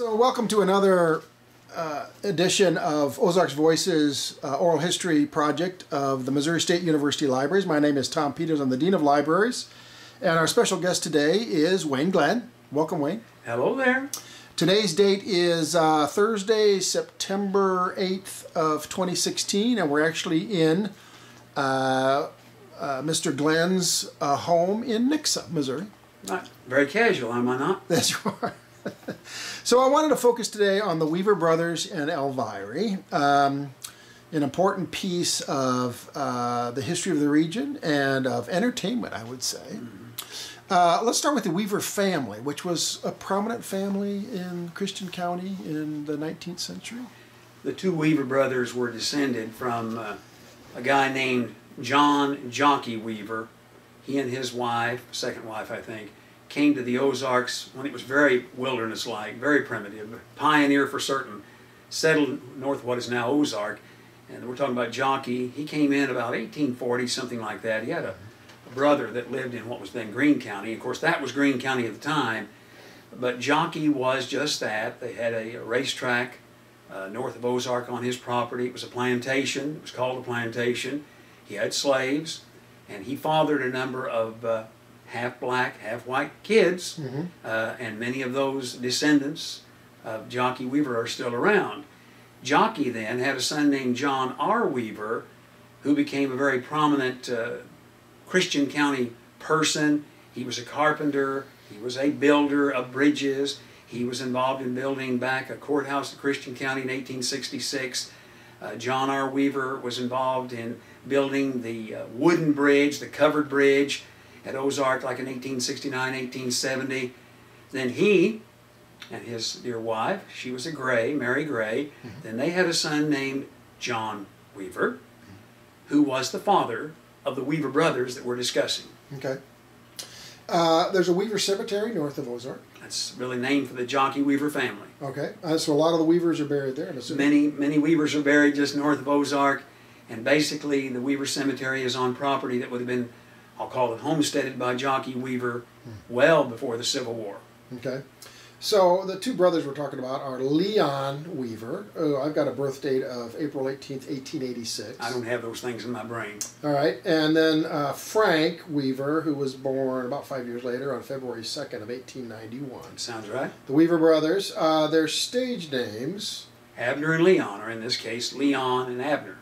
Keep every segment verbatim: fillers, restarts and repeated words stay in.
So welcome to another uh, edition of Ozarks Voices uh, Oral History Project of the Missouri State University Libraries. My name is Tom Peters. I'm the Dean of Libraries. And our special guest today is Wayne Glenn. Welcome, Wayne. Hello there. Today's date is uh, Thursday, September eighth of twenty sixteen, and we're actually in uh, uh, Mister Glenn's uh, home in Nixa, Missouri. Not very casual, am I not? That's right. So I wanted to focus today on the Weaver Brothers and Elviry, um, an important piece of uh, the history of the region and of entertainment, I would say. Uh, let's start with the Weaver family, which was a prominent family in Christian County in the nineteenth century. The two Weaver brothers were descended from uh, a guy named John Jockey Weaver. He and his wife, second wife I think, came to the Ozarks when it was very wilderness-like, very primitive, pioneer for certain, settled north of what is now Ozark. And we're talking about Jockey. He came in about eighteen forty, something like that. He had a, a brother that lived in what was then Greene County. Of course, that was Greene County at the time. But Jockey was just that. They had a, a racetrack uh, north of Ozark on his property. It was a plantation. It was called a plantation. He had slaves, and he fathered a number of uh, half-black, half-white kids, mm-hmm. uh, and many of those descendants of Jockey Weaver are still around. Jockey then had a son named John R. Weaver, who became a very prominent uh, Christian County person. He was a carpenter, he was a builder of bridges, he was involved in building back a courthouse in Christian County in eighteen sixty-six. Uh, John R. Weaver was involved in building the uh, wooden bridge, the covered bridge, at Ozark like in eighteen sixty-nine, eighteen seventy. Then he and his dear wife, she was a Gray, Mary Gray, mm-hmm. then they had a son named John Weaver, who was the father of the Weaver brothers that we're discussing. Okay. Uh, there's a Weaver cemetery north of Ozark. That's really named for the Jockey Weaver family. Okay, uh, so a lot of the Weavers are buried there. Many, many Weavers are buried just north of Ozark, and basically the Weaver cemetery is on property that would have been, I'll call it, homesteaded by Jockey Weaver well before the Civil War. Okay. So the two brothers we're talking about are Leon Weaver. Oh, I've got a birth date of April eighteenth, eighteen eighty-six. I don't have those things in my brain. All right. And then uh, Frank Weaver, who was born about five years later on February second of eighteen ninety-one. Sounds right. The Weaver brothers, uh, their stage names... Abner and Leon, or in this case, Leon and Abner.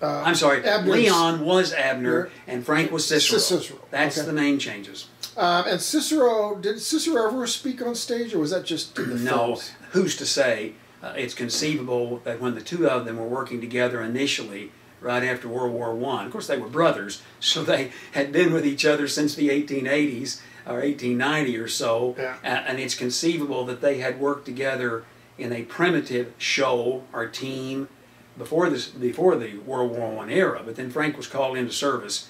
Uh, I'm sorry, Abner's, Leon was Abner, and Frank was Cicero. Cicero. That's okay. The name changes. Um, and Cicero, did Cicero ever speak on stage, or was that just in the No, films? Who's to say? Uh, it's conceivable that when the two of them were working together initially, right after World War One, of course they were brothers, so they had been with each other since the eighteen eighties, or eighteen ninety or so, yeah. uh, and it's conceivable that they had worked together in a primitive show or team, before this, before the World War One era, but then Frank was called into service,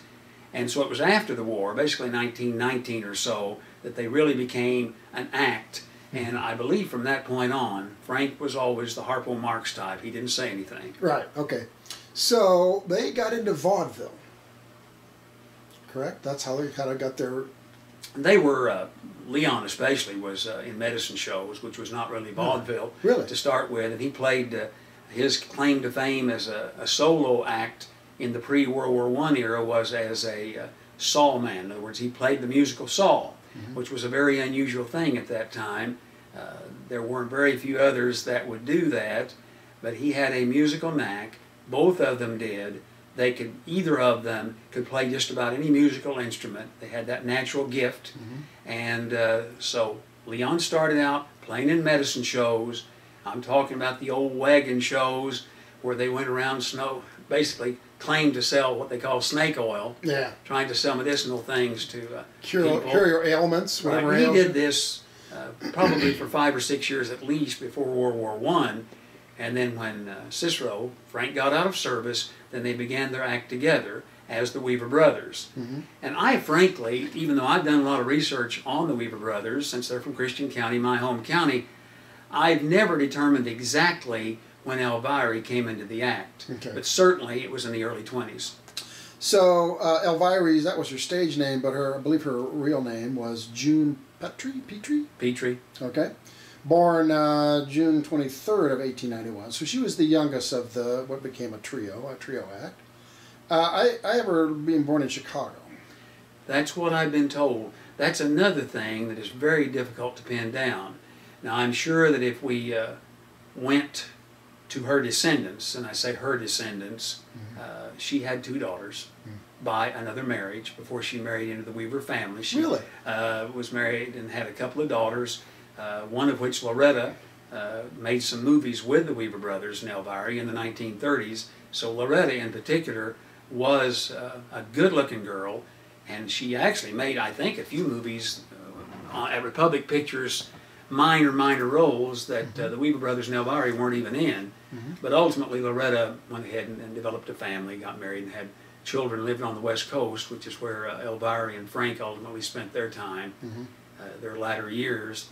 and so it was after the war, basically nineteen nineteen or so, that they really became an act, and I believe from that point on, Frank was always the Harpo Marx type. He didn't say anything. Right, okay. So they got into vaudeville, correct? That's how they kind of got their... They were, uh, Leon especially, was uh, in medicine shows, which was not really vaudeville no, really? to start with, and he played... Uh, His claim to fame as a, a solo act in the pre-World War One era was as a uh, saw man. In other words, he played the musical saw, mm-hmm. which was a very unusual thing at that time. Uh, there weren't very few others that would do that, but he had a musical knack. Both of them did. They could, either of them could play just about any musical instrument. They had that natural gift. Mm-hmm. And uh, so Leon started out playing in medicine shows. I'm talking about the old wagon shows where they went around snow, basically claimed to sell what they call snake oil. Yeah. Trying to sell medicinal things to uh, cure, people. Cure your ailments, whatever right. He did this uh, probably for five or six years at least before World War One. And then when uh, Cicero, Frank, got out of service, then they began their act together as the Weaver Brothers. Mm-hmm. And I frankly, even though I've done a lot of research on the Weaver Brothers, since they're from Christian County, my home county, I've never determined exactly when Elviry came into the act, okay. but certainly it was in the early twenties. So uh, Elviry, that was her stage name, but her, I believe her real name was June Petrie? Petrie? Petrie. Okay. born uh, June twenty-third of eighteen ninety-one. So she was the youngest of the what became a trio, a trio act. Uh, I, I ever being born in Chicago. That's what I've been told. That's another thing that is very difficult to pin down. Now, I'm sure that if we uh, went to her descendants, and I say her descendants, mm-hmm. uh, she had two daughters mm-hmm. by another marriage before she married into the Weaver family. She really? uh, was married and had a couple of daughters, uh, one of which, Loretta, uh, made some movies with the Weaver brothers and Elviry in the nineteen thirties. So Loretta, in particular, was uh, a good-looking girl, and she actually made, I think, a few movies uh, at Republic Pictures, minor, minor roles that uh, the Weaver brothers and Elviry weren't even in. Mm-hmm. But ultimately, Loretta went ahead and, and developed a family, got married, and had children living on the West Coast, which is where uh, Elviry and Frank ultimately spent their time, mm-hmm. uh, their latter years.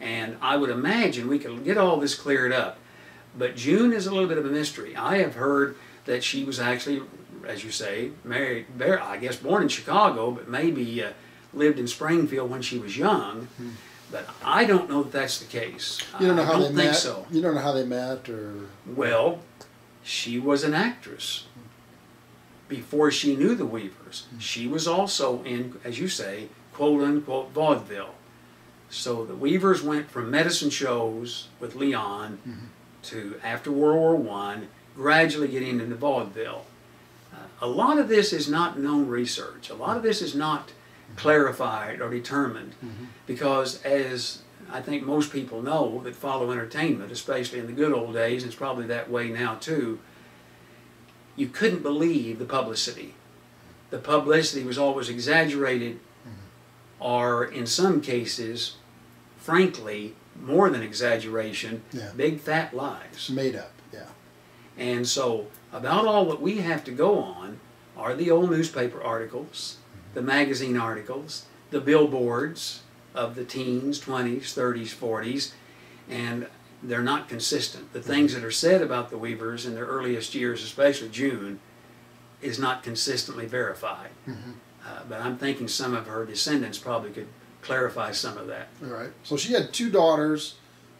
And I would imagine we could get all this cleared up. But June is a little bit of a mystery. I have heard that she was actually, as you say, married, I guess born in Chicago, but maybe uh, lived in Springfield when she was young. Mm-hmm. But I don't know that that's the case. You don't know I how don't they think met? So. You don't know how they met, or? Well, she was an actress before she knew the Weavers. Mm-hmm. She was also in, as you say, quote unquote vaudeville. So the Weavers went from medicine shows with Leon mm-hmm. to after World War One, gradually getting into vaudeville. Uh, a lot of this is not known research. A lot of this is not clarified or determined mm-hmm. because, as I think most people know that follow entertainment, especially in the good old days, and it's probably that way now too, you couldn't believe the publicity. The publicity was always exaggerated mm-hmm. or, in some cases, frankly, more than exaggeration, yeah. big fat lies. Made up, yeah. And so about all that we have to go on are the old newspaper articles, the magazine articles, the billboards of the teens, twenties, thirties, forties, and they're not consistent. The things that are said about the Weavers in their earliest years, especially June, is not consistently verified. Mm-hmm. uh, but I'm thinking some of her descendants probably could clarify some of that. All right. So she had two daughters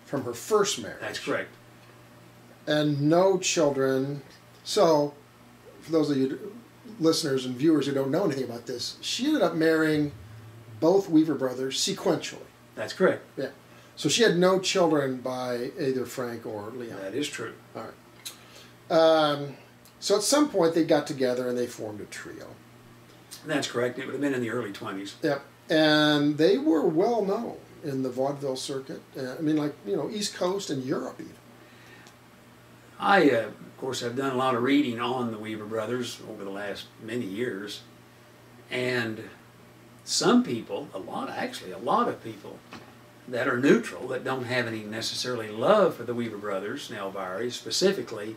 from her first marriage. That's correct. And no children. So, for those of you listeners and viewers who don't know anything about this, she ended up marrying both Weaver brothers sequentially. That's correct. Yeah. So she had no children by either Frank or Leon. That is true. All right. Um, so at some point they got together and they formed a trio. That's correct. It would have been in the early twenties. Yep. And they were well known in the vaudeville circuit. Uh, I mean, like, you know, East Coast and Europe even. I, uh, of course, have done a lot of reading on the Weaver brothers over the last many years, and some people, a lot actually, a lot of people that are neutral, that don't have any necessarily love for the Weaver brothers and Elviry specifically,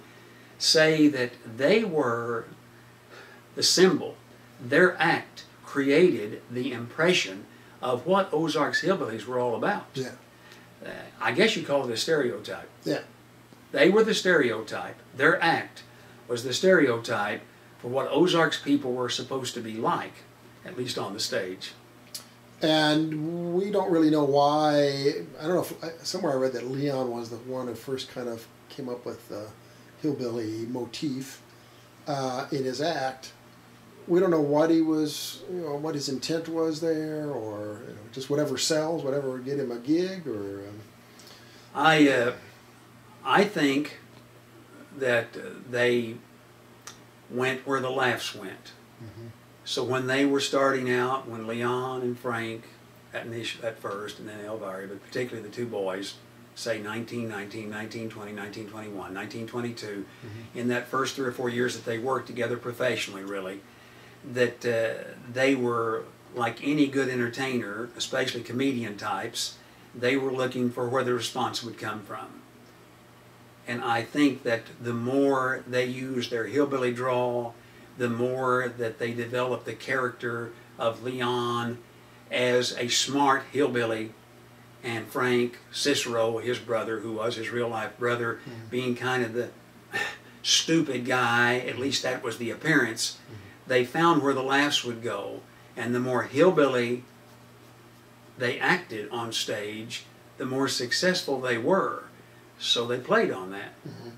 say that they were the symbol. Their act created the impression of what Ozark's hillbillies were all about. Yeah. Uh, I guess you call it a stereotype. Yeah. They were the stereotype. Their act was the stereotype for what Ozark's people were supposed to be like, at least on the stage. And we don't really know why. I don't know. If, somewhere I read that Leon was the one who first kind of came up with the hillbilly motif uh, in his act. We don't know what he was, you know, what his intent was there, or you know, just whatever sells, whatever would get him a gig, or. Um, I. Uh, I think that they went where the laughs went. Mm-hmm. So when they were starting out, when Leon and Frank at, at first, and then Elviry, but particularly the two boys, say nineteen nineteen, nineteen twenty, nineteen twenty-one, nineteen twenty-two, mm-hmm. in that first three or four years that they worked together professionally, really, that uh, they were like any good entertainer, especially comedian types, they were looking for where the response would come from. And I think that the more they used their hillbilly drawl, the more that they developed the character of Leon as a smart hillbilly, and Frank, Cicero, his brother, who was his real-life brother, mm-hmm. being kind of the stupid guy, at least that was the appearance, mm-hmm. they found where the laughs would go. And the more hillbilly they acted on stage, the more successful they were. So they played on that. Mm-hmm.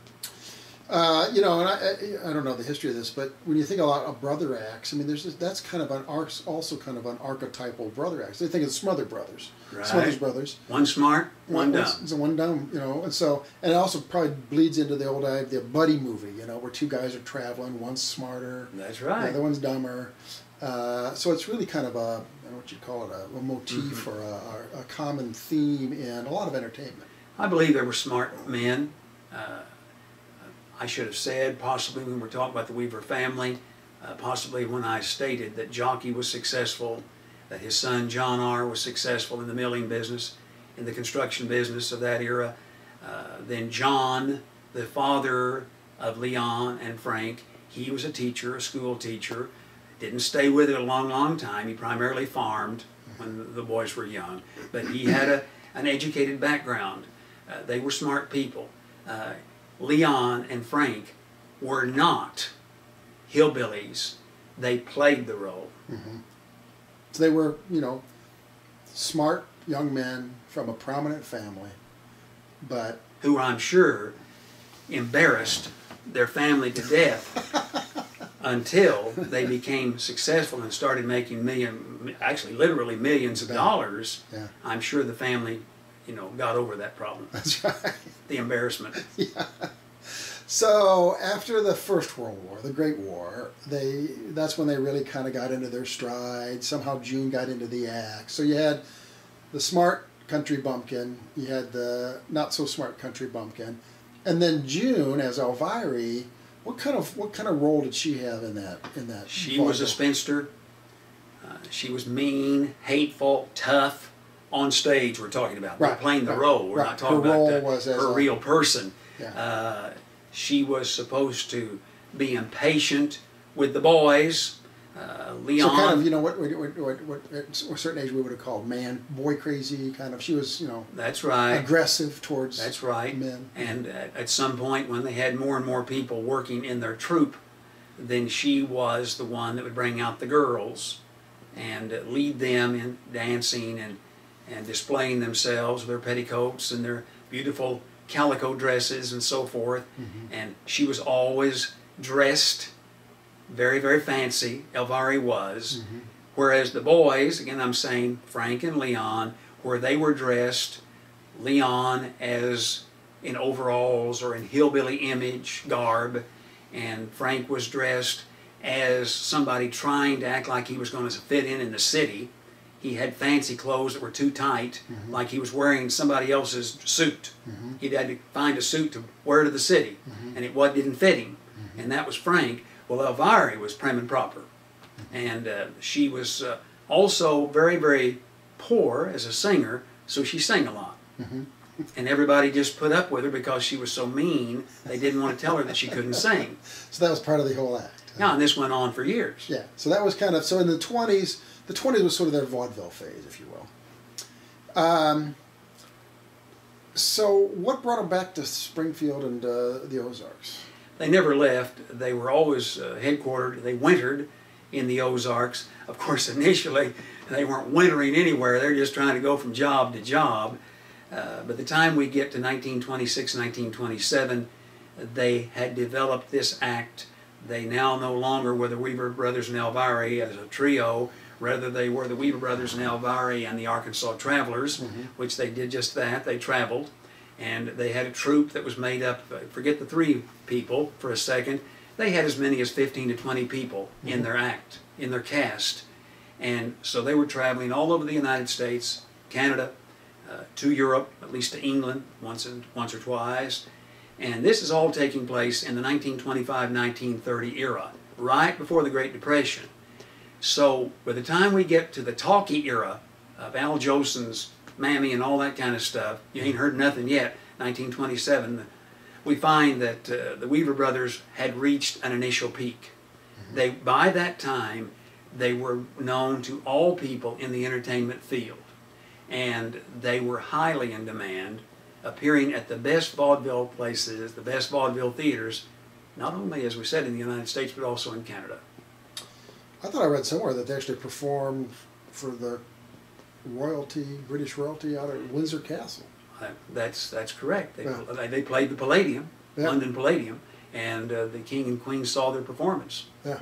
Uh, you know, and I, I don't know the history of this, but when you think a lot of brother acts, I mean, there's this, that's kind of an also kind of an archetypal brother act. They think of the Smothers Brothers, right. Smothers Brothers, one smart, one, one dumb, one, so one dumb, you know, and so and it also probably bleeds into the old uh, the buddy movie, you know, where two guys are traveling, one's smarter, that's right, the other one's dumber. Uh, so it's really kind of a, I don't know what you call it, a, a motif mm-hmm. or a, a common theme in a lot of entertainment. I believe there were smart men. Uh, I should have said, possibly when we're talking about the Weaver family, uh, possibly when I stated that Jockey was successful, that his son John R. was successful in the milling business, in the construction business of that era. Uh, then John, the father of Leon and Frank, he was a teacher, a school teacher, didn't stay with it a long, long time. He primarily farmed when the boys were young, but he had a, an educated background. Uh, they were smart people. Uh, Leon and Frank were not hillbillies. They played the role. Mm-hmm. So they were, you know, smart young men from a prominent family, but... who I'm sure embarrassed their family to death until they became successful and started making million, actually literally millions of dollars. Yeah. I'm sure the family... you know, got over that problem. That's right. The embarrassment. Yeah. So after the First World War, the Great War, they that's when they really kind of got into their stride. Somehow June got into the act. So you had the smart country bumpkin, you had the not so smart country bumpkin, and then June as Elviry. What kind of what kind of role did she have in that? In that she was a spinster. Uh, she was mean, hateful, tough. On stage, we're talking about right, playing the right, role. We're right. not talking her about the, was her a, real person. Yeah. Uh, she was supposed to be impatient with the boys. Uh, Leon, so kind of, you know, what, what, what, what, what at a certain age we would have called man, boy crazy, kind of. She was, you know, that's right, aggressive towards. That's right, men. And at, at some point, when they had more and more people working in their troupe, then she was the one that would bring out the girls and lead them in dancing and. and displaying themselves, their petticoats and their beautiful calico dresses and so forth. Mm-hmm. And she was always dressed very, very fancy, Elviry was. Mm-hmm. Whereas the boys, again I'm saying Frank and Leon, where they were dressed, Leon as in overalls or in hillbilly image garb, and Frank was dressed as somebody trying to act like he was going to fit in in the city. He had fancy clothes that were too tight, mm-hmm. like he was wearing somebody else's suit. Mm-hmm. He'd had to find a suit to wear to the city, mm-hmm. and it what didn't fit him. Mm-hmm. And that was Frank. Well, Elviry was prim and proper, and uh, she was uh, also very, very poor as a singer, so she sang a lot. Mm-hmm. And everybody just put up with her because she was so mean, they didn't want to tell her that she couldn't sing. So that was part of the whole act. Yeah, and this went on for years. Yeah, so that was kind of, so in the twenties, the twenties was sort of their vaudeville phase, if you will. Um, so what brought them back to Springfield and uh, the Ozarks? They never left. They were always uh, headquartered. They wintered in the Ozarks. Of course, initially, they weren't wintering anywhere. They're just trying to go from job to job. Uh, by the time we get to nineteen twenty-six, nineteen twenty-seven, they had developed this act. They now no longer were the Weaver Brothers and Elviry as a trio. Rather, they were the Weaver Brothers and Elviry and the Arkansas Travelers, mm-hmm. which they did just that. They traveled, and they had a troupe that was made up, forget the three people for a second, they had as many as fifteen to twenty people mm-hmm. in their act, in their cast. And so they were traveling all over the United States, Canada, uh, to Europe, at least to England once, and, once or twice. And this is all taking place in the nineteen twenty-five nineteen thirty era, right before the Great Depression. So by the time we get to the talkie era of Al Jolson's Mammy and all that kind of stuff, you ain't heard nothing yet, nineteen twenty-seven, we find that uh, the Weaver Brothers had reached an initial peak. Mm-hmm. They, by that time, they were known to all people in the entertainment field, and they were highly in demand, appearing at the best vaudeville places, the best vaudeville theaters, not only, as we said, in the United States, but also in Canada. I thought I read somewhere that they actually performed for the royalty, British royalty, out at Windsor Castle. Uh, that's that's correct. They, yeah. they played the Palladium, yeah. London Palladium, and uh, the King and Queen saw their performance. Yeah.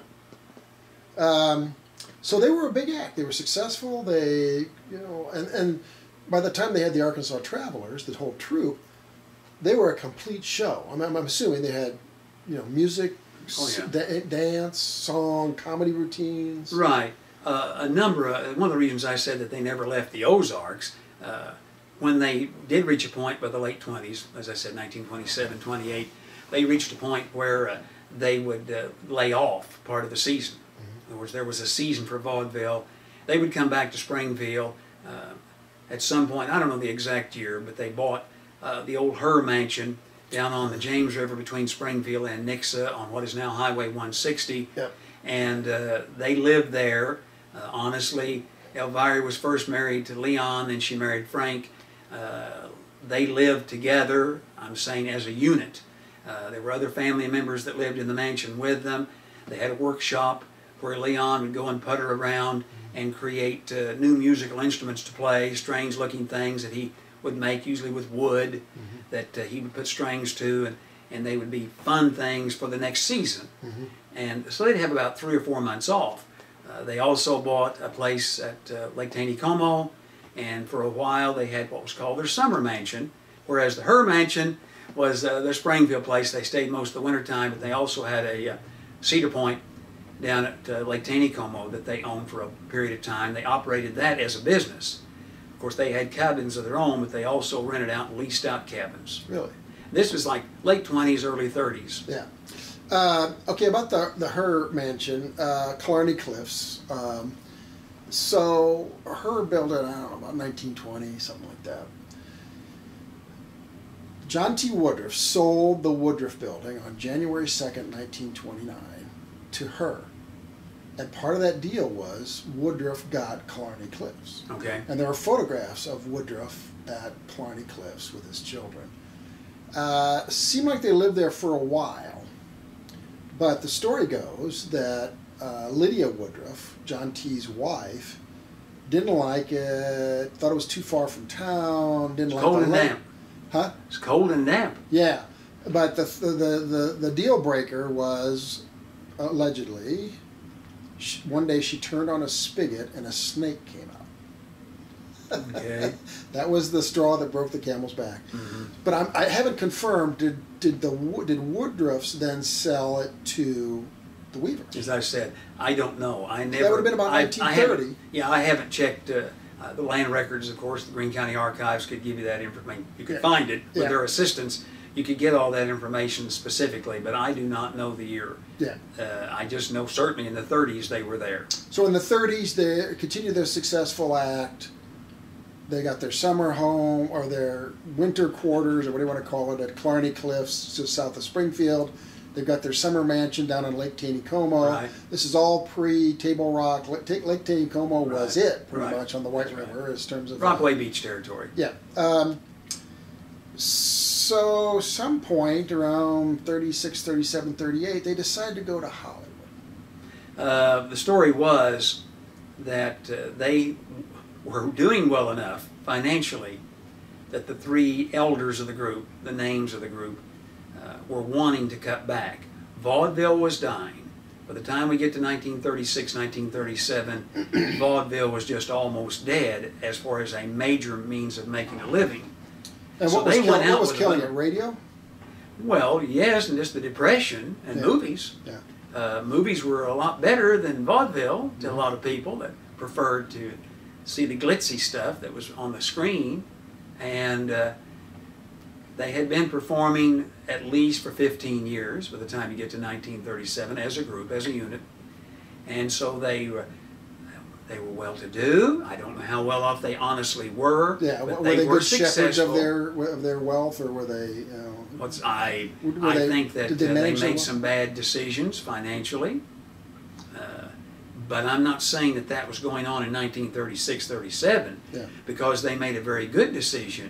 Um, so they were a big act. They were successful. They, you know, and and by the time they had the Arkansas Travelers, the whole troupe, they were a complete show. I'm, I'm assuming they had, you know, music, oh, yeah. da dance, song, comedy routines. Right. Uh, a number. Of, one of the reasons I said that they never left the Ozarks. Uh, When they did reach a point by the late twenties, as I said, nineteen twenty-seven, twenty-eight, they reached a point where uh, they would uh, lay off part of the season. Mm-hmm. In other words, there was a season for vaudeville. They would come back to Springfield uh, at some point. I don't know the exact year, but they bought uh, the old Her Mansion down on the James River between Springfield and Nixa on what is now Highway one sixty. Yep. And uh, they lived there, uh, honestly. Elviry was first married to Leon, then she married Frank. Uh, they lived together, I'm saying as a unit. Uh, there were other family members that lived in the mansion with them. They had a workshop where Leon would go and putter around and create uh, new musical instruments to play, strange looking things that he would make, usually with wood, mm-hmm. that uh, he would put strings to, and, and they would be fun things for the next season. Mm-hmm. And so they'd have about three or four months off. Uh, they also bought a place at uh, Lake Taney Como, and for a while they had what was called their summer mansion, whereas the Her Mansion was uh, their Springfield place. They stayed most of the wintertime, but they also had a uh, Cedar Point down at uh, Lake Taney Como that they owned for a period of time. They operated that as a business. Of course, they had cabins of their own, but they also rented out and leased out cabins. Really? This was like late twenties, early thirties. Yeah. Uh, okay, about the, the Her Mansion, uh, Killarney Cliffs. Um, So, Her built it, I don't know, about nineteen twenty, something like that. John T. Woodruff sold the Woodruff building on January second, nineteen twenty-nine, to Her. And part of that deal was Woodruff got Killarney Cliffs. Okay. And there are photographs of Woodruff at Killarney Cliffs with his children. Uh, seemed like they lived there for a while. But the story goes that Uh, Lydia Woodruff, John T.'s wife, didn't like it, thought it was too far from town, didn't like it. It's cold and damp. Huh? It's cold and damp. Yeah. But the, the, the, the deal breaker was, allegedly, she, one day she turned on a spigot and a snake came out. Okay. That was the straw that broke the camel's back. Mm-hmm. But I'm, I haven't confirmed, did, did, the, did Woodruffs then sell it to the Weaver? As I said, I don't know. I never. That would have been about nineteen thirty. I, I yeah, I haven't checked uh, uh, the land records. Of course, the Greene County Archives could give you that information. You could yeah. find it with yeah. their assistance. You could get all that information specifically, but I do not know the year. Yeah. Uh, I just know certainly in the thirties they were there. So in the thirties, they continued their successful act. They got their summer home or their winter quarters, or what do you want to call it, at Killarney Cliffs, just south of Springfield. They've got their summer mansion down on Lake Taney Como. Right. This is all pre-Table Rock. Lake Taney Como right. was it, pretty right. much, on the White That's River right. as terms of Rockaway uh, Beach territory. Yeah. Um, so, some point around thirty-six, thirty-seven, thirty-eight, they decided to go to Hollywood. Uh, the story was that uh, they were doing well enough financially that the three elders of the group, the names of the group, Uh, were wanting to cut back. Vaudeville was dying. By the time we get to nineteen thirty-six, nineteen thirty-seven, vaudeville was just almost dead as far as a major means of making a living. And so what was, they went out what was killing it? Radio? Well, yes, and just the Depression and yeah. movies. Yeah. Uh, movies were a lot better than vaudeville to mm-hmm. a lot of people that preferred to see the glitzy stuff that was on the screen. And uh, they had been performing at least for fifteen years by the time you get to nineteen thirty-seven as a group, as a unit. And so they were, they were well-to-do. I don't know how well-off they honestly were. Yeah, but were they, they were good shepherds of their, of their wealth, or were they... You know, What's, I were I they, think that they, uh, they made someone? some bad decisions financially. Uh, but I'm not saying that that was going on in nineteen thirty-six, thirty-seven, yeah. because they made a very good decision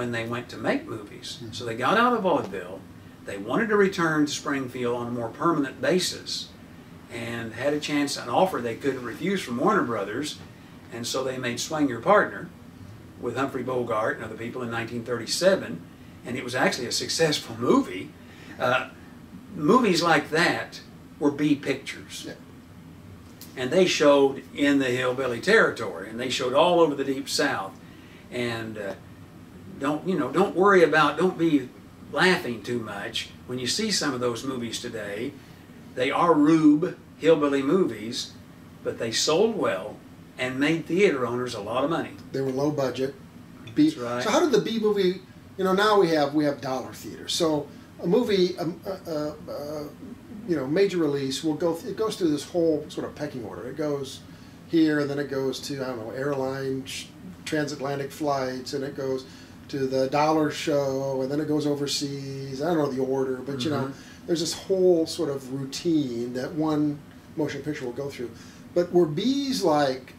when they went to make movies. So they got out of vaudeville, they wanted to return to Springfield on a more permanent basis, and had a chance, an offer they couldn't refuse from Warner Brothers, And so they made Swing Your Partner with Humphrey Bogart and other people in nineteen thirty-seven, and it was actually a successful movie. Uh, movies like that were B pictures. Yeah. And they showed in the hillbilly territory, and they showed all over the Deep South. And uh, don't, you know, don't worry about, don't be laughing too much. When you see some of those movies today, they are rube hillbilly movies, but they sold well and made theater owners a lot of money. They were low budget. B. That's right. So how did the B movie, you know, now we have we have dollar theater. So a movie, a, a, a, you know, major release will go. It goes through this whole sort of pecking order. It goes here, and then it goes to, I don't know, airline, transatlantic flights, and it goes to the dollar show, and then it goes overseas. I don't know the order, but mm-hmm. you know, there's this whole sort of routine that one motion picture will go through. But were B's like?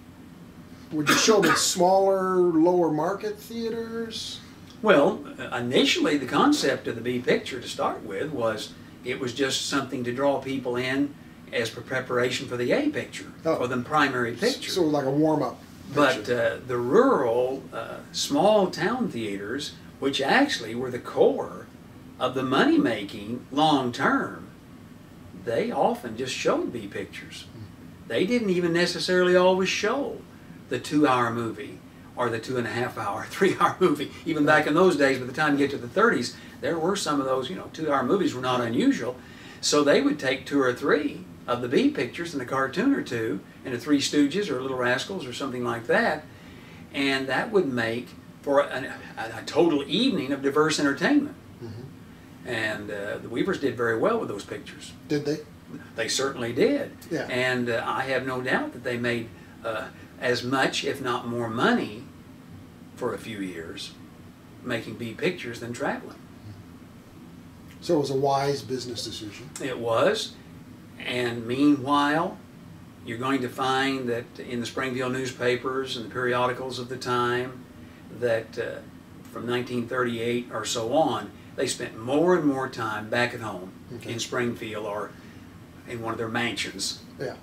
Would you show them at smaller, lower market theaters? Well, initially the concept of the B picture to start with was it was just something to draw people in as preparation for the A picture, oh. or the primary picture. So like a warm-up picture. But uh, the rural, uh, small town theaters, which actually were the core of the money-making long-term, they often just showed B pictures. They didn't even necessarily always show the two-hour movie, or the two-and-a-half-hour, three-hour movie. Even back in those days, by the time you get to the thirties, there were some of those, you know, two-hour movies were not unusual. So they would take two or three of the B pictures and a cartoon or two, and a Three Stooges or Little Rascals or something like that, and that would make for a, a, a total evening of diverse entertainment. Mm-hmm. And uh, the Weavers did very well with those pictures. Did they? They certainly did. Yeah. And uh, I have no doubt that they made... Uh, as much, if not more money, for a few years making B pictures than traveling. So it was a wise business decision. It was. And meanwhile, you're going to find that in the Springfield newspapers and the periodicals of the time that uh, from nineteen thirty-eight or so on, they spent more and more time back at home, okay. in Springfield or in one of their mansions. Yeah.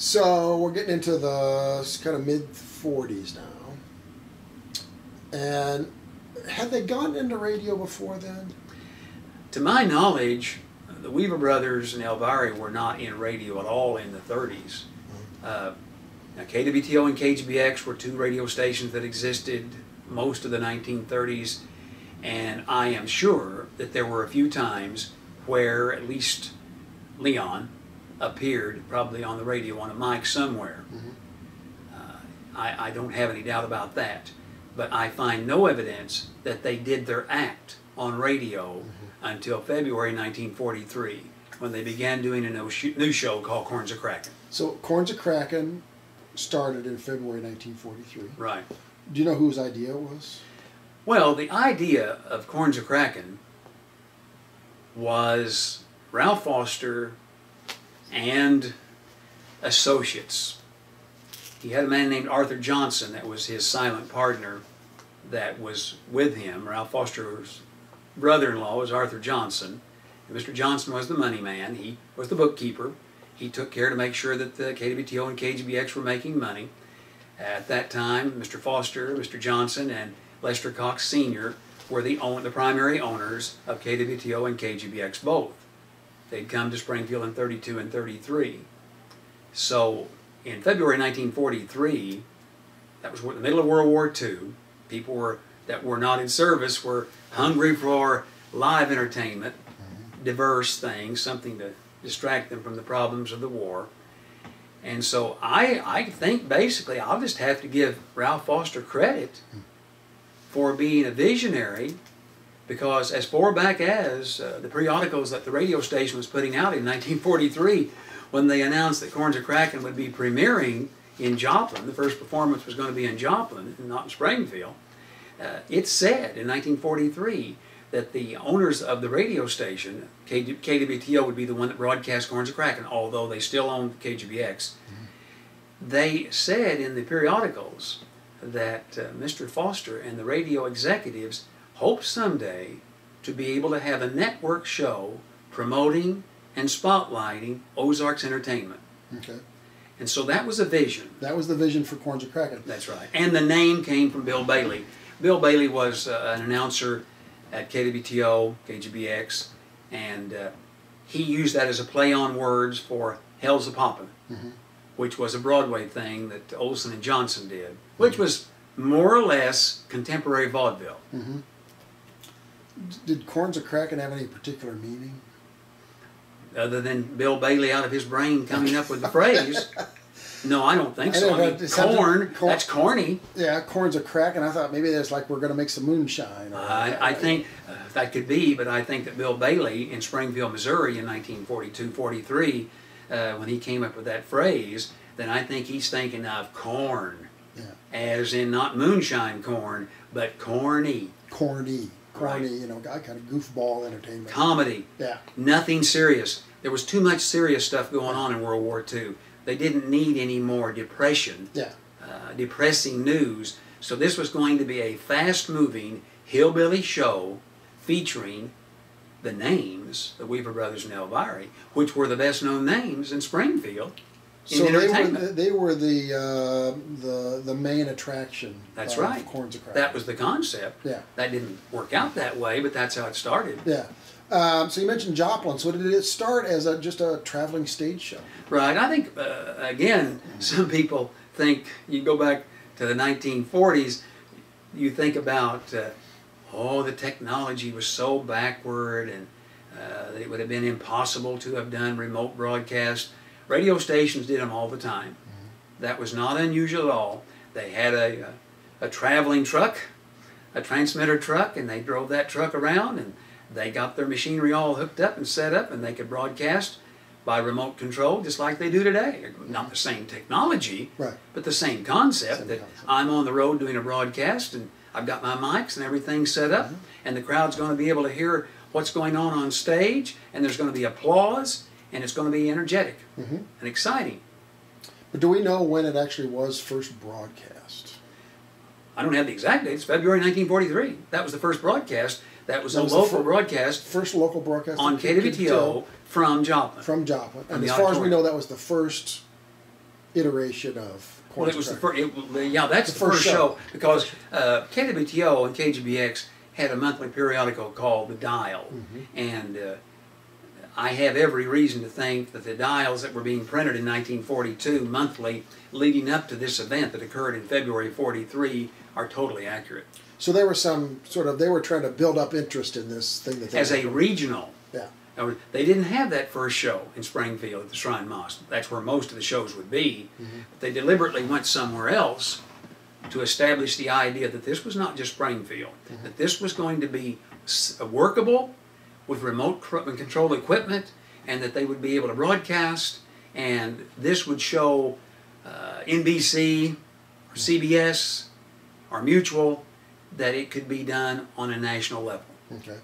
So we're getting into the kind of mid forties now. And had they gotten into radio before then? To my knowledge, the Weaver Brothers and Elviry were not in radio at all in the thirties. Uh, now K W T O and K G B X were two radio stations that existed most of the nineteen thirties. And I am sure that there were a few times where at least Leon appeared probably on the radio on a mic somewhere. Mm-hmm. uh, I, I don't have any doubt about that, but I find no evidence that they did their act on radio mm-hmm. until February nineteen forty-three, when they began doing a new show called Corn's a-Crackin'. So Corn's a-Crackin' started in February nineteen forty-three. Right. Do you know whose idea it was? Well, the idea of Corn's a-Crackin' was Ralph Foster and associates. He had a man named Arthur Johnson that was his silent partner that was with him. Ralph Foster's brother-in-law was Arthur Johnson. And Mister Johnson was the money man. He was the bookkeeper. He took care to make sure that the K W T O and K G B X were making money. At that time, Mister Foster, Mister Johnson, and Lester Cox Senior were the, own, the primary owners of K W T O and K G B X both. They'd come to Springfield in thirty-two and thirty-three. So in February nineteen forty-three, that was the middle of World War Two. People were, that were not in service were hungry for live entertainment, diverse things, something to distract them from the problems of the war. And so I, I think basically I'll just have to give Ralph Foster credit for being a visionary. Because as far back as uh, the periodicals that the radio station was putting out in nineteen forty-three, when they announced that Corn's a-Crackin' would be premiering in Joplin, the first performance was going to be in Joplin and not in Springfield, uh, it said in nineteen forty-three that the owners of the radio station, K W T O would be the one that broadcast Corn's a-Crackin', although they still owned K G B X. They said in the periodicals that uh, Mister Foster and the radio executives hope someday to be able to have a network show promoting and spotlighting Ozark's entertainment. Okay. And so that was a vision. That was the vision for Corn's a-Crackin'. That's right. And the name came from Bill Bailey. Bill Bailey was uh, an announcer at K W T O, K G B X, and uh, he used that as a play on words for Hell's a Poppin', mm-hmm. which was a Broadway thing that Olson and Johnson did, which mm-hmm. was more or less contemporary vaudeville. Mm-hmm. Did Corn's a-Crackin' have any particular meaning? Other than Bill Bailey out of his brain coming up with the phrase. No, I don't think I so. I mean, corn, corn, that's corny. Yeah, Corn's a-Crackin'. I thought maybe that's like we're going to make some moonshine. Or uh, I, I think uh, that could be, but I think that Bill Bailey in Springfield, Missouri in nineteen forty-two forty-three, uh, when he came up with that phrase, then I think he's thinking of corn. Yeah. As in not moonshine corn, but corny. Corny. Corny, right. You know, kind of goofball entertainment. Comedy. Yeah. Nothing serious. There was too much serious stuff going on in World War Two. They didn't need any more depression, yeah. uh, depressing news. So this was going to be a fast-moving hillbilly show featuring the names, the Weaver Brothers and Elviry, which were the best-known names in Springfield. So in they, were the, they were the uh, the the main attraction. That's uh, right. Of Corn's a-Crackin'. That was the concept. Yeah. That didn't work out that way, but that's how it started. Yeah. Um, so you mentioned Joplin. So did it start as a, just a traveling stage show? Right. I think uh, again, some people think you go back to the nineteen forties. You think about uh, oh, the technology was so backward, and uh, it would have been impossible to have done remote broadcast. Radio stations did them all the time. Mm-hmm. That was not unusual at all. They had a, a, a traveling truck, a transmitter truck, and they drove that truck around, and they got their machinery all hooked up and set up, and they could broadcast by remote control just like they do today. Mm-hmm. Not the same technology, right. but the same concept same that concept. I'm on the road doing a broadcast, and I've got my mics and everything set up, mm-hmm. and the crowd's going to be able to hear what's going on on stage, and there's going to be applause, and it's going to be energetic mm-hmm. and exciting. But do we know when it actually was first broadcast? I don't have the exact date. It's February nineteen forty-three. That was the first broadcast. That was that a was local broadcast. First local broadcast on K W T O from Joplin. From Joplin. And as far as we know, that was the first iteration of Corn's well, it was the first. Yeah, that's the, the first, first show, show because uh, K W T O and K G B X had a monthly periodical called The Dial, mm-hmm. and. Uh, I have every reason to think that the dials that were being printed in nineteen forty-two monthly leading up to this event that occurred in February forty-three are totally accurate. So there were some sort of, they were trying to build up interest in this thing. That they As a doing. regional. Yeah. They didn't have that first show in Springfield at the Shrine Mosque. That's where most of the shows would be. Mm-hmm. But they deliberately went somewhere else to establish the idea that this was not just Springfield, mm-hmm. that this was going to be workable, with remote control equipment, and that they would be able to broadcast, and this would show uh, N B C, or C B S, or Mutual, that it could be done on a national level. Okay.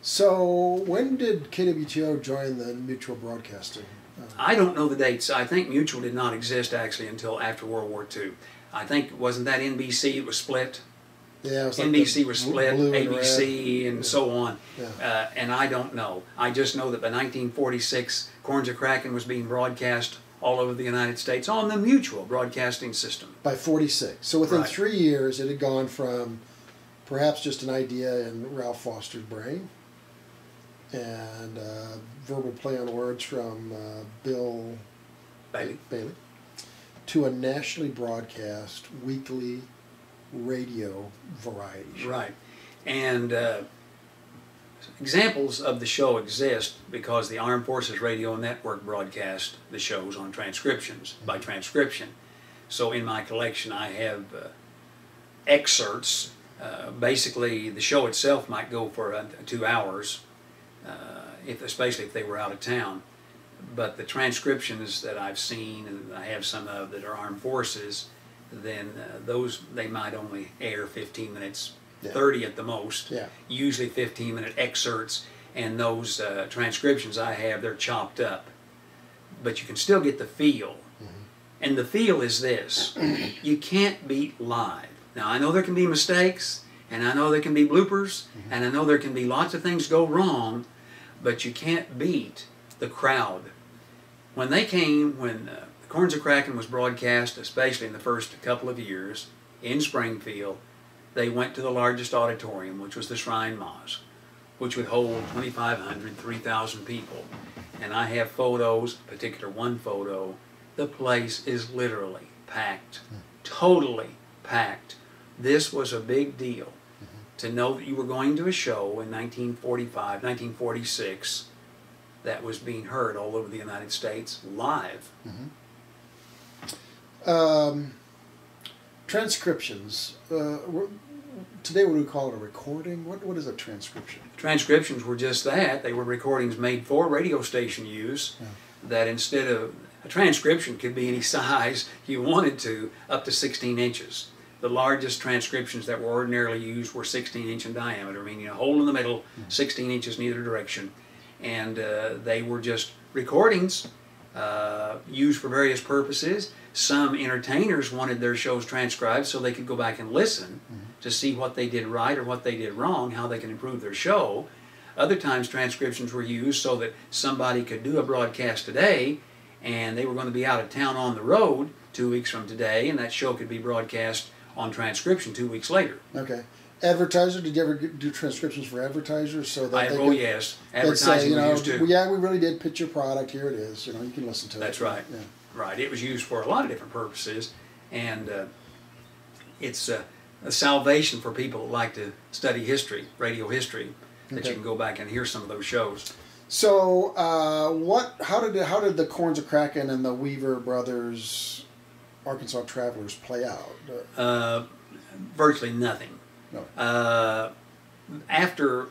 So when did K W T O join the Mutual broadcasting? Uh, I don't know the dates. I think Mutual did not exist actually until after World War Two. I think wasn't that N B C? It was split. Yeah, was like N B C was split, and A B C, red. and yeah. so on, yeah. uh, and I don't know. I just know that by nineteen forty-six, Corn's a-Crackin' was being broadcast all over the United States on the Mutual broadcasting system. By forty-six, so within right. three years, it had gone from perhaps just an idea in Ralph Foster's brain, and uh, verbal play on words from uh, Bill Bailey. Bailey, to a nationally broadcast weekly radio variety. Right. And uh, examples of the show exist because the Armed Forces Radio Network broadcast the shows on transcriptions, by transcription. So in my collection I have uh, excerpts. Uh, basically the show itself might go for uh, two hours, uh, if, especially if they were out of town. But the transcriptions that I've seen, and I have some of that are Armed Forces, then uh, those, they might only air fifteen minutes, yeah. thirty at the most, yeah. usually fifteen minute excerpts, and those uh, transcriptions I have, they're chopped up. But you can still get the feel, mm-hmm. and the feel is this, you can't beat live. Now I know there can be mistakes, and I know there can be bloopers, mm-hmm. and I know there can be lots of things go wrong, but you can't beat the crowd. When they came, when uh, Corn's a-Crackin' was broadcast, especially in the first couple of years, in Springfield. They went to the largest auditorium, which was the Shrine Mosque, which would hold twenty-five hundred, three thousand people. And I have photos, particular one photo. The place is literally packed, totally packed. This was a big deal. Mm-hmm. To know that you were going to a show in nineteen forty-five, nineteen forty-six, that was being heard all over the United States live. Mm-hmm. Um, transcriptions. Uh, today, what do we call it? A recording? What What is a transcription? Transcriptions were just that. They were recordings made for radio station use. Yeah. That instead of a transcription could be any size you wanted to, up to sixteen inches. The largest transcriptions that were ordinarily used were sixteen inch in diameter, meaning a hole in the middle, mm-hmm. sixteen inches in either direction. And uh, they were just recordings uh, used for various purposes. Some entertainers wanted their shows transcribed so they could go back and listen mm-hmm. to see what they did right or what they did wrong, how they can improve their show. Other times transcriptions were used so that somebody could do a broadcast today and they were going to be out of town on the road two weeks from today, and that show could be broadcast on transcription two weeks later. Okay. Advertiser, did you ever do transcriptions for advertisers? So that I, they oh, could, yes. Advertising say, was know, used too. Yeah, we really did pitch your product. Here it is. You know, you can listen to That's it. That's right. Yeah. Right. It was used for a lot of different purposes, and uh, it's uh, a salvation for people that like to study history, radio history, that okay. you can go back and hear some of those shows. So, uh, what? How did how did the Corn's a-Crackin' and the Weaver Brothers, Arkansas Travelers play out? Uh, virtually nothing. No. Uh, after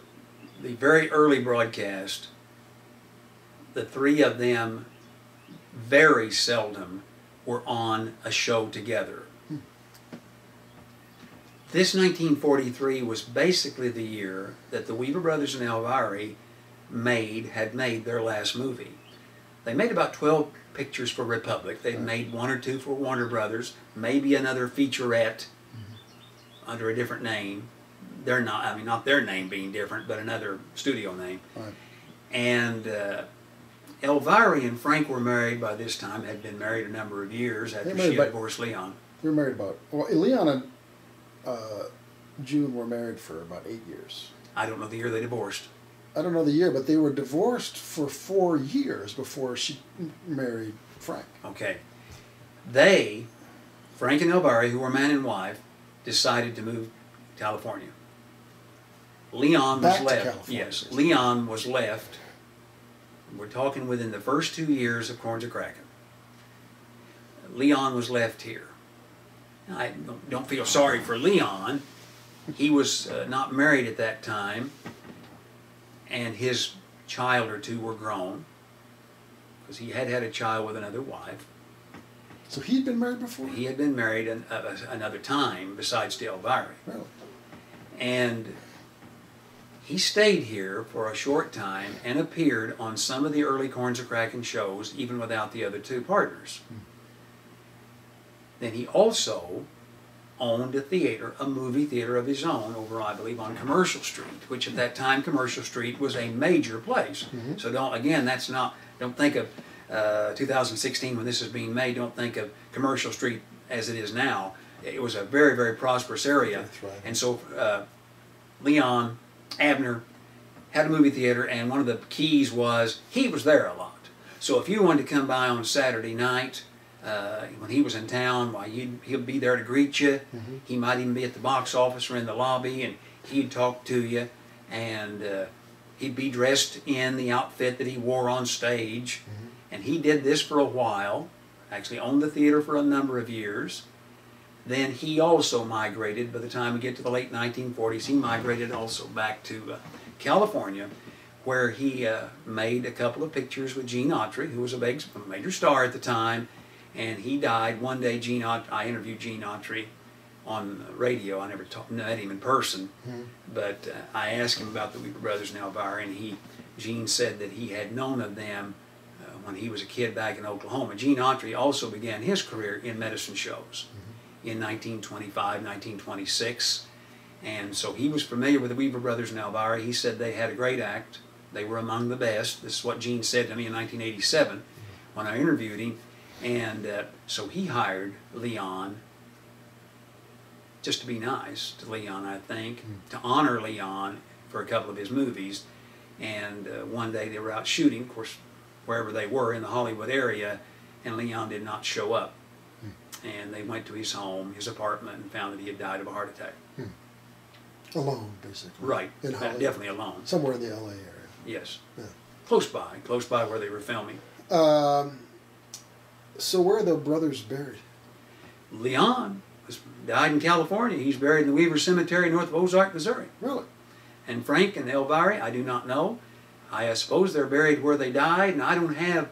the very early broadcast, the three of them very seldom were on a show together. Hmm. This nineteen forty-three was basically the year that the Weaver Brothers and Elviry made, had made their last movie. They made about twelve pictures for Republic. They made one or two for Warner Brothers, maybe another featurette under a different name. They're not, I mean, not their name being different, but another studio name. Right. And uh, Elviry and Frank were married by this time, had been married a number of years after she had divorced Leon. They were married about, well, Leon and uh, June were married for about eight years. I don't know the year they divorced. I don't know the year, but they were divorced for four years before she married Frank. Okay. They, Frank and Elviry, who were man and wife, decided to move to California. Leon Back was left. To California. Yes, Leon was left. We're talking within the first two years of Corn's a-Crackin'. Leon was left here. I don't, don't feel sorry for Leon. He was uh, not married at that time, and his child or two were grown, because he had had a child with another wife. So he'd been married before? He had been married an, uh, another time besides to Elviry. Really? And he stayed here for a short time and appeared on some of the early Corn's a-Crackin' shows, even without the other two partners. Hmm. Then he also owned a theater, a movie theater of his own over, I believe, on Commercial Street, which at that time Commercial Street was a major place. Mm-hmm. So don't, again, that's not, don't think of uh, two thousand sixteen when this is being made, don't think of Commercial Street as it is now. It was a very, very prosperous area. That's right. And so uh, Leon, Abner, had a movie theater, and one of the keys was he was there a lot. So if you wanted to come by on Saturday night, Uh, when he was in town, why well, he'd be there to greet you. Mm-hmm. He might even be at the box office or in the lobby, and he'd talk to you. And uh, he'd be dressed in the outfit that he wore on stage. Mm-hmm. And he did this for a while, actually owned the theater for a number of years. Then he also migrated. By the time we get to the late nineteen forties, he migrated also back to uh, California, where he uh, made a couple of pictures with Gene Autry, who was a big, major star at the time. And he died one day. Gene Autry, I interviewed Gene Autry on the radio. I never talk, met him in person, mm-hmm. but uh, I asked him about the Weaver Brothers and Elviry, and he, Gene said that he had known of them uh, when he was a kid back in Oklahoma. Gene Autry also began his career in medicine shows mm-hmm. in nineteen twenty-five, nineteen twenty-six, and so he was familiar with the Weaver Brothers and Elviry. He said they had a great act. They were among the best. This is what Gene said to me in nineteen eighty-seven when I interviewed him. And uh, so he hired Leon, just to be nice to Leon, I think, mm. to honor Leon for a couple of his movies. And uh, one day they were out shooting, of course, wherever they were in the Hollywood area, and Leon did not show up. Mm. And they went to his home, his apartment, and found that he had died of a heart attack. Mm. Alone, basically. Right. In Hollywood. Definitely alone. Somewhere in the L A area. Yes. Yeah. Close by, close by where they were filming. Um, so where are the brothers buried? Leon was, died in California. He's buried in the Weaver Cemetery north of Ozark, Missouri. Really? And Frank and Elviry, I do not know. I, I suppose they're buried where they died, and I don't have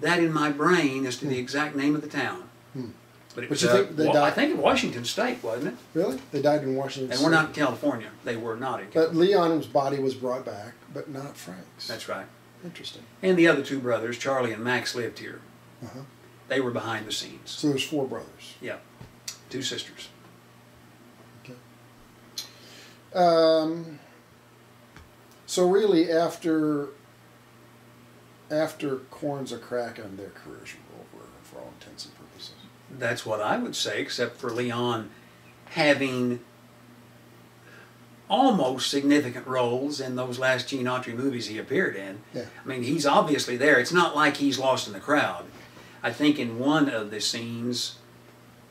that in my brain as to hmm. the exact name of the town. Hmm. But it was, uh, think they well, died? I think in Washington State, wasn't it? Really? They died in Washington State. And we're not in California. They were not in California. But Leon's body was brought back, but not Frank's. That's right. Interesting. And the other two brothers, Charlie and Max, lived here. Uh-huh. They were behind the scenes. So there's four brothers. Yeah. Two sisters. Okay. Um, so really, after after Corn's a-Crackin', their careers were over for all intents and purposes. That's what I would say, except for Leon having almost significant roles in those last Gene Autry movies he appeared in. Yeah. I mean, he's obviously there. It's not like he's lost in the crowd. I think in one of the scenes,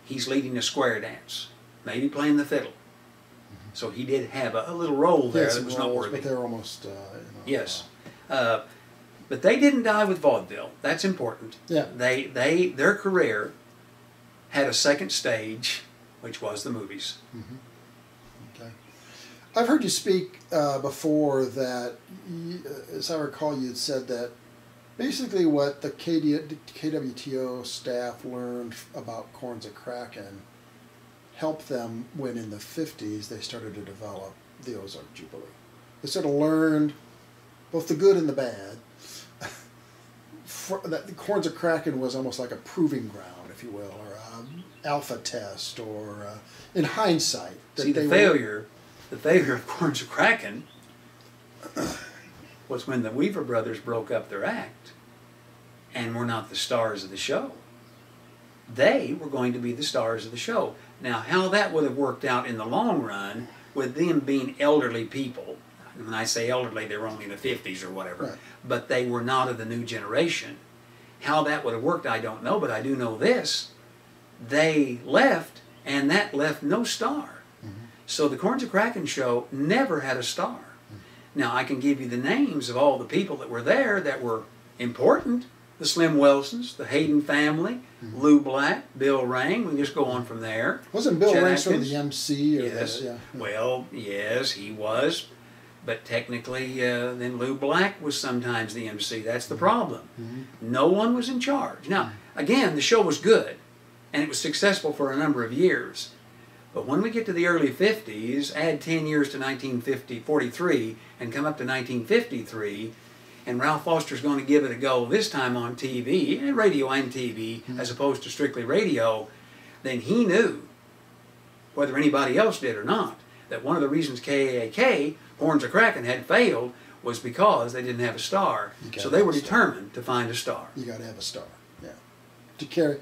he's leading a square dance, maybe playing the fiddle. Mm-hmm. So he did have a, a little role there that was noteworthy. But they're almost... Uh, you know, yes. Uh, but they didn't die with vaudeville. That's important. Yeah. They, they, their career had a second stage, which was the movies. Mm-hmm. Okay. I've heard you speak uh, before that, you, as I recall, you had said that basically what the K W T O staff learned about Corn's a-Crackin' helped them when in the fifties they started to develop the Ozark Jubilee. They sort of learned both the good and the bad. For, that Corn's a-Crackin' was almost like a proving ground, if you will, or a alpha test, or uh, in hindsight. That See, the they failure, were... the failure of Corn's a-Crackin' was when the Weaver brothers broke up their act and were not the stars of the show. They were going to be the stars of the show. Now, how that would have worked out in the long run with them being elderly people, when I say elderly, they were only in the fifties or whatever, right. But they were not of the new generation. How that would have worked, I don't know, but I do know this. They left, and that left no star. Mm-hmm. So the Corn's a-Crackin' show never had a star. Mm-hmm. Now, I can give you the names of all the people that were there that were important. The Slim Wilsons, the Hayden family, mm-hmm. Lou Black, Bill Rang. We can just go on from there. Wasn't Bill Rang sort of the M C? Or yes. The, yeah. Well, yes, he was. But technically, uh, then Lou Black was sometimes the M C. That's the problem. Mm-hmm. No one was in charge. Now, again, the show was good, and it was successful for a number of years. But when we get to the early fifties, add ten years to nineteen forty-three, and come up to nineteen fifty-three, and Ralph Foster's going to give it a go this time on T V, and radio and T V, mm-hmm. as opposed to strictly radio, then he knew, whether anybody else did or not, that one of the reasons K A A K, Corn's a-Crackin', had failed was because they didn't have a star. So they were determined to find a star. You got to have a star, yeah. To carry,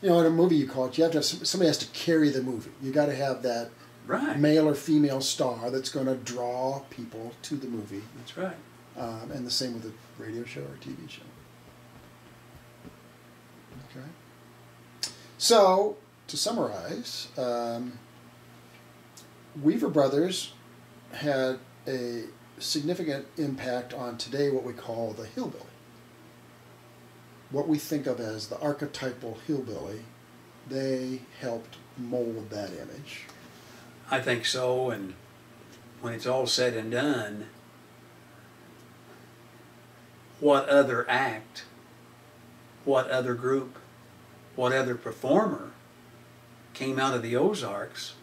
you know, in a movie you call it, you have to have, somebody has to carry the movie. You got to have that right. male or female star that's going to draw people to the movie. That's right. Um, and the same with a radio show or T V show. Okay. So, to summarize, um, Weaver Brothers had a significant impact on today what we call the hillbilly. What we think of as the archetypal hillbilly, they helped mold that image. I think so, and when it's all said and done, what other act, what other group, what other performer came out of the Ozarks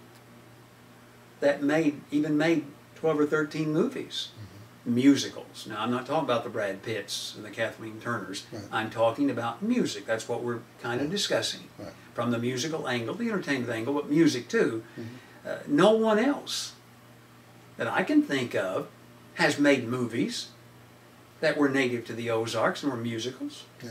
that made, even made twelve or thirteen movies, mm-hmm. musicals. Now, I'm not talking about the Brad Pitts and the Kathleen Turners. Right. I'm talking about music. That's what we're kind of right. discussing. Right. From the musical angle, the entertainment angle, but music too. Mm-hmm. uh, no one else that I can think of has made movies that were native to the Ozarks and were musicals. Yeah.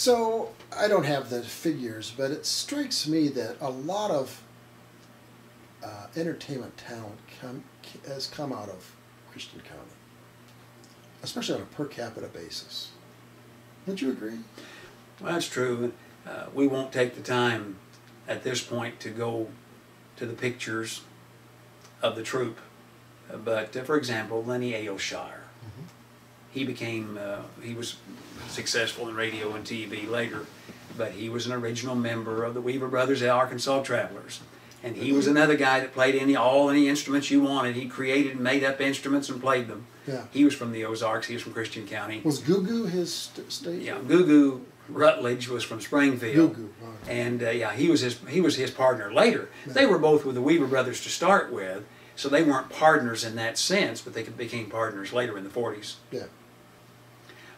So I don't have the figures, but it strikes me that a lot of uh, entertainment talent come, has come out of Christian County, especially on a per capita basis. Would you agree? Well, that's true. Uh, we won't take the time at this point to go to the pictures of the troupe. But uh, for example, Lenny Aylshire, mm-hmm. he became, uh, he was successful in radio and T V later, but he was an original member of the Weaver Brothers, the Arkansas Travelers. And he was another guy that played any all any instruments you wanted. He created and made up instruments and played them. Yeah. He was from the Ozarks. He was from Christian County. Was Goo Goo his st state? Yeah, Goo Goo Rutledge was from Springfield. Goo Goo. Right. And uh, yeah, he was his he was his partner later. Yeah. They were both with the Weaver Brothers to start with, so they weren't partners in that sense, but they became partners later in the forties. Yeah.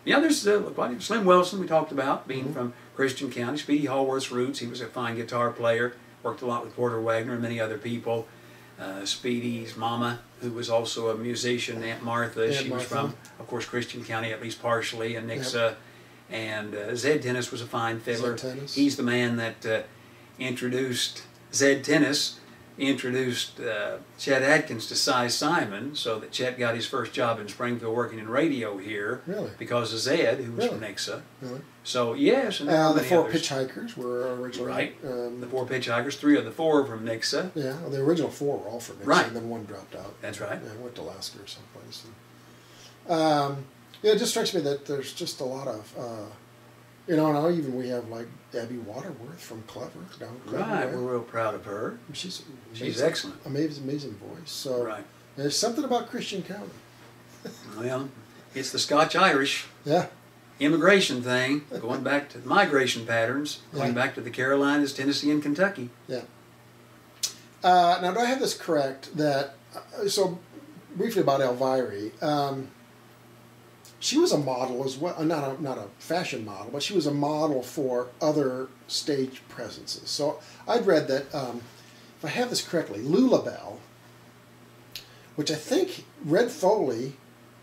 The others, uh, Slim Wilson, we talked about being mm-hmm. from Christian County. Speedy Hallworth's roots. He was a fine guitar player. Worked a lot with Porter Wagner and many other people. Uh, Speedy's mama, who was also a musician, Aunt Martha, Aunt she Martha. was from, of course, Christian County, at least partially, and Nixa. Yep. And uh, Zed Tennis was a fine fiddler. He's the man that uh, introduced Zed Tennis, introduced uh, Chet Atkins to Cy Simon, so that Chet got his first job in Springfield working in radio here. Really? Because of Zed, who was really? from Nixa. Really? So, yes. And uh, the four others. Pitch Hikers were originally... Right. Um, the four Pitch Hikers, three of the four were from Nixa. Yeah, well, the original four were all from Nixa, right. and then one dropped out. That's right. Yeah, went to Alaska or someplace. And, um, yeah, it just strikes me that there's just a lot of... Uh, You know, now even we have like Abby Waterworth from Clever down Clever. Right, right, we're real proud of her. She's amazing, she's excellent. Amazing, amazing voice. So right. there's something about Christian County. Well, it's the Scotch-Irish yeah. immigration thing, going back to the migration patterns, going yeah. back to the Carolinas, Tennessee, and Kentucky. Yeah. Uh, now, do I have this correct? That uh, so briefly about Elviry. Um, She was a model as well, not a, not a fashion model, but she was a model for other stage presences. So I'd read that, um, if I have this correctly, Lulu Belle, which I think Red Foley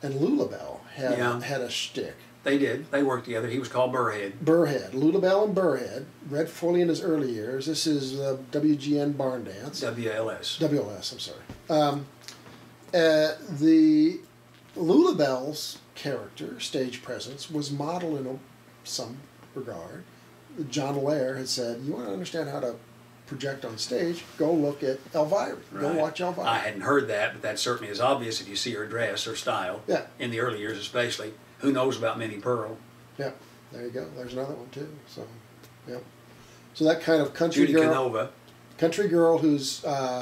and Lulu Belle had, yeah. had a shtick. They did. They worked together. He was called Burrhead. Burrhead. Lulu Belle and Burrhead. Red Foley in his early years. This is uh, W G N Barn Dance. W L S. W L S, I'm sorry. Um, uh, the Lulu Belle's character, stage presence, was modeled in a, some regard. John Lair had said, you want to understand how to project on stage, go look at Elviry. Right. Go watch Elviry. I hadn't heard that, but that certainly is obvious if you see her dress, her style, yeah. in the early years especially. Who knows about Minnie Pearl? Yeah, there you go. There's another one too. So, yeah. So that kind of country Judy girl. Judy Canova. Country girl who's uh,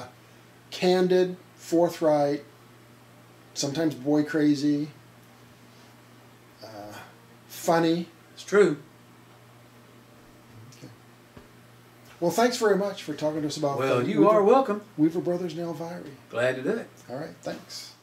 candid, forthright, sometimes boy crazy, funny. It's true. Okay. Well, thanks very much for talking to us about... Well, you Weaver, are welcome. Weaver Brothers and Elviry. Glad to do it. All right, thanks.